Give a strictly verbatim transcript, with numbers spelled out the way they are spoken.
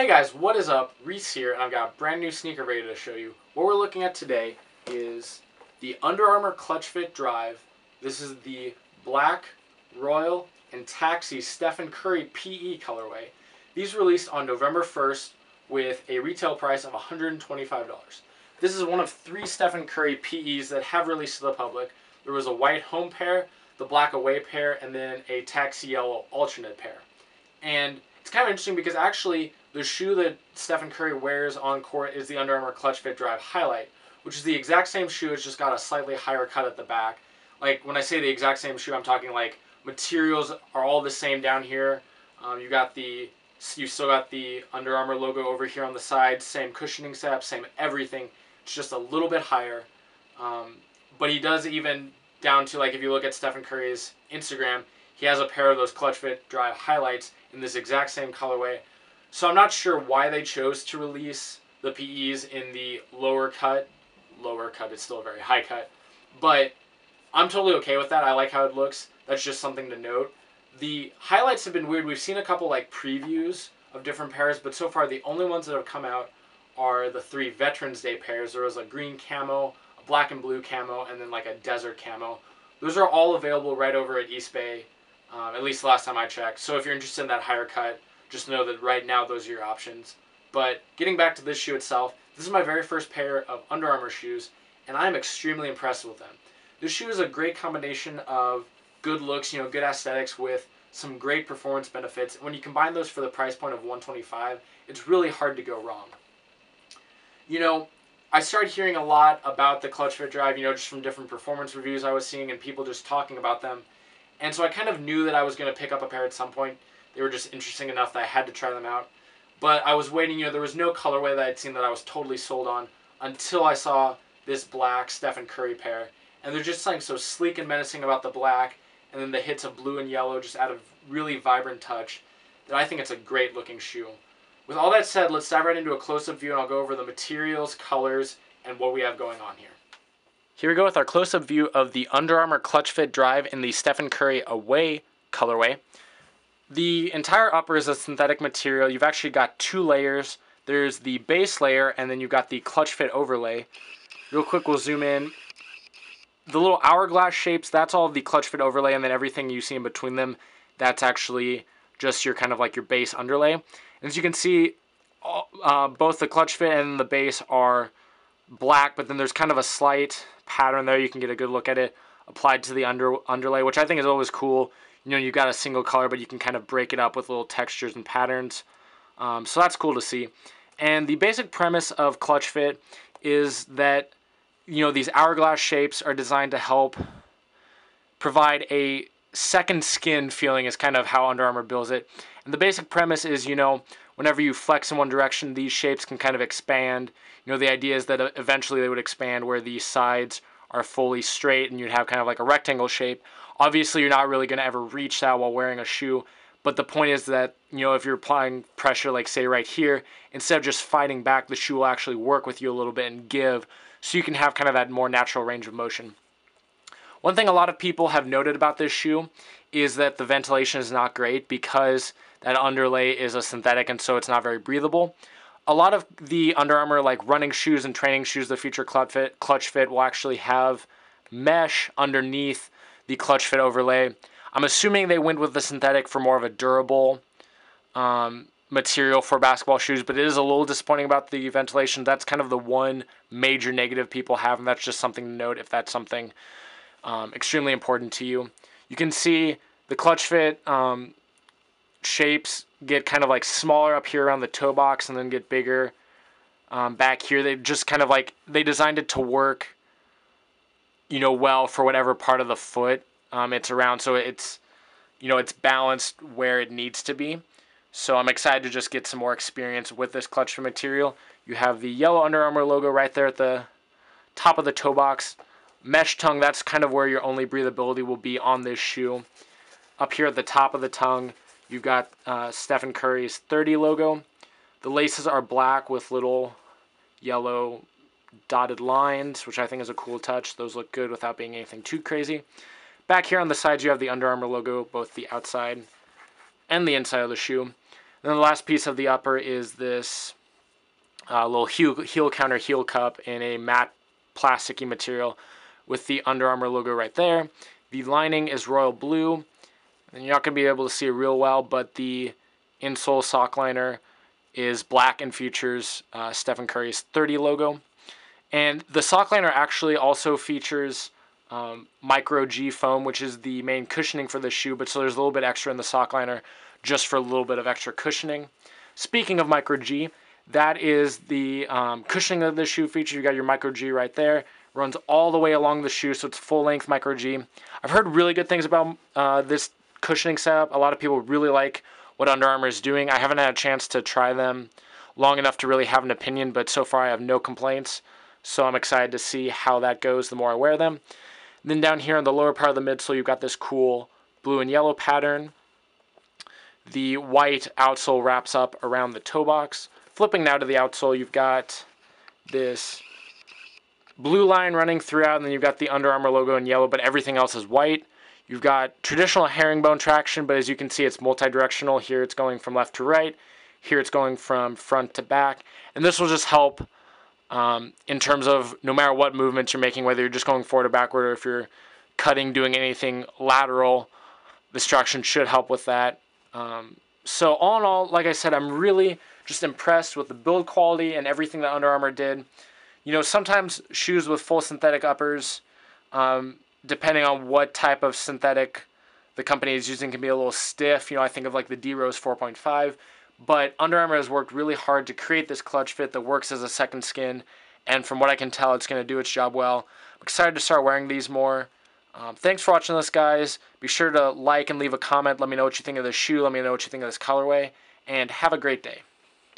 Hey guys, what is up? Reese here, and I've got a brand new sneaker video to show you. What we're looking at today is the Under Armour ClutchFit Drive. This is the Black, Royal, and Taxi Stephen Curry P E colorway. These released on November first with a retail price of one hundred twenty-five dollars. This is one of three Stephen Curry P Es that have released to the public. There was a white home pair, the black away pair, and then a taxi yellow alternate pair. And it's kind of interesting because actually the shoe that Stephen Curry wears on court is the Under Armour ClutchFit Drive Highlight, which is the exact same shoe. It's just got a slightly higher cut at the back. Like, when I say the exact same shoe, I'm talking like materials are all the same down here. Um, you got the you still got the Under Armour logo over here on the side, same cushioning setup, same everything. It's just a little bit higher. Um, but he does, even down to, like, if you look at Stephen Curry's Instagram, he has a pair of those ClutchFit Drive Highlights in this exact same colorway. So I'm not sure why they chose to release the P Es in the lower cut. Lower cut, it's still a very high cut. But I'm totally okay with that. I like how it looks. That's just something to note. The highlights have been weird. We've seen a couple, like, previews of different pairs, but so far the only ones that have come out are the three Veterans Day pairs. There was a green camo, a black and blue camo, and then like a desert camo. Those are all available right over at East Bay, um, at least last time I checked. So if you're interested in that higher cut, just know that right now those are your options. But getting back to this shoe itself, this is my very first pair of Under Armour shoes, and I'm extremely impressed with them. This shoe is a great combination of good looks, you know, good aesthetics with some great performance benefits. And when you combine those for the price point of one hundred twenty-five dollars, it's really hard to go wrong. You know, I started hearing a lot about the ClutchFit Drive, you know, just from different performance reviews I was seeing and people just talking about them. And so I kind of knew that I was going to pick up a pair at some point. They were just interesting enough that I had to try them out. But I was waiting, you know, there was no colorway that I'd seen that I was totally sold on until I saw this black Stephen Curry pair. And there's just something so sleek and menacing about the black, and then the hits of blue and yellow just add a really vibrant touch, that I think it's a great looking shoe. With all that said, let's dive right into a close-up view, and I'll go over the materials, colors, and what we have going on here. Here we go with our close-up view of the Under Armour ClutchFit Drive in the Stephen Curry Away colorway. The entire upper is a synthetic material. You've actually got two layers. There's the base layer, and then you've got the ClutchFit overlay. Real quick, we'll zoom in. The little hourglass shapes, that's all of the ClutchFit overlay, and then everything you see in between them, that's actually just your kind of like your base underlay. As you can see, uh, both the ClutchFit and the base are black, but then there's kind of a slight pattern there. You can get a good look at it applied to the under underlay, which I think is always cool. You know, you've got a single color, but you can kind of break it up with little textures and patterns. Um, so that's cool to see. And the basic premise of ClutchFit is that, you know, these hourglass shapes are designed to help provide a second skin feeling, is kind of how Under Armour builds it. And the basic premise is, you know, whenever you flex in one direction, these shapes can kind of expand. You know, the idea is that eventually they would expand where the sides are fully straight and you'd have kind of like a rectangle shape. Obviously, you're not really going to ever reach that while wearing a shoe, but the point is that, you know, if you're applying pressure, like say right here, instead of just fighting back, the shoe will actually work with you a little bit and give, so you can have kind of that more natural range of motion. One thing a lot of people have noted about this shoe is that the ventilation is not great because that underlay is a synthetic, and so it's not very breathable. A lot of the Under Armour, like, running shoes and training shoes, the future ClutchFit, ClutchFit will actually have mesh underneath the ClutchFit overlay. I'm assuming they went with the synthetic for more of a durable um, material for basketball shoes, but it is a little disappointing about the ventilation. That's kind of the one major negative people have, and that's just something to note if that's something Um, extremely important to you. You can see the ClutchFit um, shapes get kind of like smaller up here around the toe box and then get bigger um, back here. They just kind of like, they designed it to work, you know, well for whatever part of the foot um, it's around. So it's, you know, it's balanced where it needs to be. So I'm excited to just get some more experience with this ClutchFit material. You have the yellow Under Armour logo right there at the top of the toe box. Mesh tongue, that's kind of where your only breathability will be on this shoe. Up here at the top of the tongue, you've got uh, Stephen Curry's thirty logo. The laces are black with little yellow dotted lines, which I think is a cool touch. Those look good without being anything too crazy. Back here on the sides, you have the Under Armour logo, both the outside and the inside of the shoe. And then the last piece of the upper is this uh, little heel, heel counter heel cup in a matte plasticky material with the Under Armour logo right there. The lining is royal blue, and you're not going to be able to see it real well, but the insole sock liner is black and features uh, Stephen Curry's thirty logo. And the sock liner actually also features um, micro-G foam, which is the main cushioning for the shoe, but so there's a little bit extra in the sock liner just for a little bit of extra cushioning. Speaking of micro-G, that is the um, cushioning of the shoe feature. You got your micro-G right there. Runs all the way along the shoe, so it's full-length micro-G. I've heard really good things about uh, this cushioning setup. A lot of people really like what Under Armour is doing. I haven't had a chance to try them long enough to really have an opinion, but so far I have no complaints. So I'm excited to see how that goes the more I wear them. And then down here on the lower part of the midsole, you've got this cool blue and yellow pattern. The white outsole wraps up around the toe box. Flipping now to the outsole, you've got this blue line running throughout, and then you've got the Under Armour logo in yellow, but everything else is white. You've got traditional herringbone traction, but as you can see, it's multi-directional. Here it's going from left to right. Here it's going from front to back. And this will just help Um, in terms of no matter what movements you're making, whether you're just going forward or backward, or if you're cutting, doing anything lateral, this traction should help with that. Um, so all in all, like I said, I'm really just impressed with the build quality and everything that Under Armour did. You know, sometimes shoes with full synthetic uppers, um, depending on what type of synthetic the company is using, can be a little stiff. You know, I think of like the D Rose four point five. But Under Armour has worked really hard to create this clutch fit that works as a second skin, and from what I can tell, it's going to do its job well. I'm excited to start wearing these more. Um, thanks for watching this, guys. Be sure to like and leave a comment. Let me know what you think of this shoe. Let me know what you think of this colorway, and have a great day.